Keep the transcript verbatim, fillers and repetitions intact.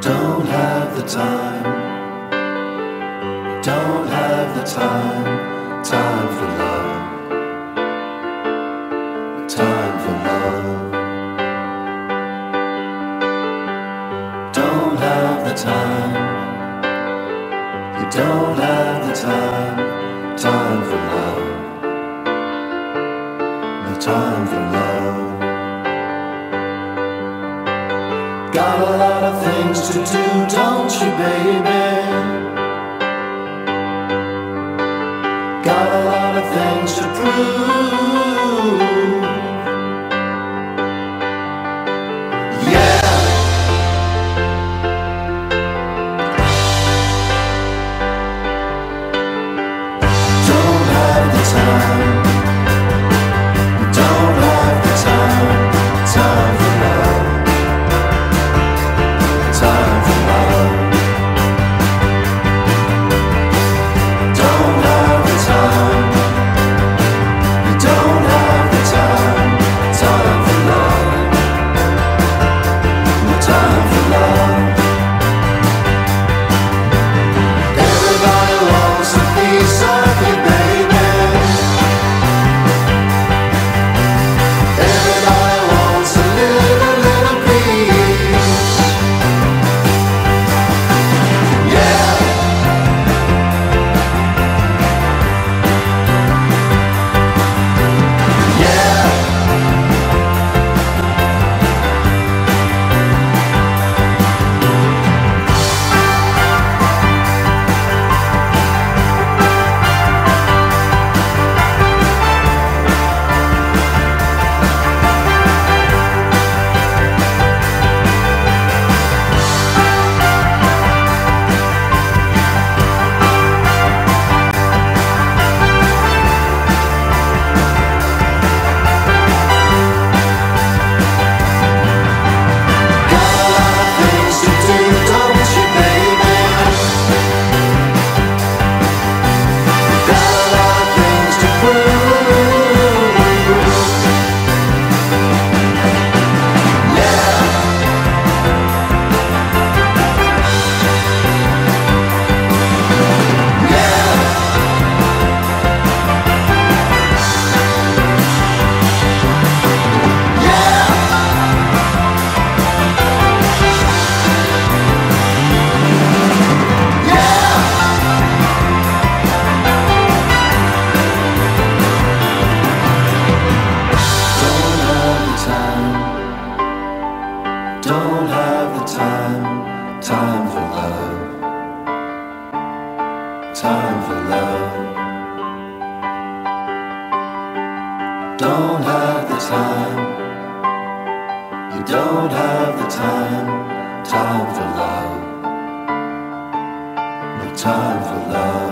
Don't have the time. Don't have the time. Time for love. Time for love. Don't have the time. You don't have the time. Time for love. The time for love. Got a lot of things to do, don't you, baby? Got a lot of things to prove. Yeah! Don't have the time. Don't have the time. Time for love. Time for love. Don't have the time. You don't have the time. Time for love. No time for love. Everybody wants a piece of you, baby. Everybody wants a little, little piece. Don't have the time, time for love, time for love. Don't have the time, you don't have the time, time for love, no time for love.